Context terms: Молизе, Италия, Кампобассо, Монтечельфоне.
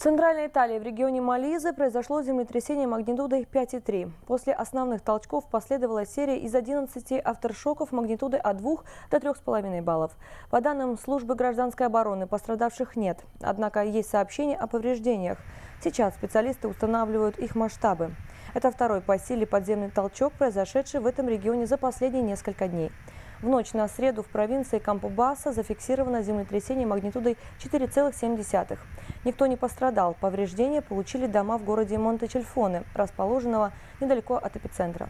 В Центральной Италии в регионе Молизе произошло землетрясение магнитудой 5,3. После основных толчков последовала серия из 11 авторшоков магнитудой от 2 до 3,5 баллов. По данным службы гражданской обороны, пострадавших нет. Однако есть сообщения о повреждениях. Сейчас специалисты устанавливают их масштабы. Это второй по силе подземный толчок, произошедший в этом регионе за последние несколько дней. В ночь на среду в провинции Кампобассо зафиксировано землетрясение магнитудой 4,7. Никто не пострадал. Повреждения получили дома в городе Монтечельфоне, расположенного недалеко от эпицентра.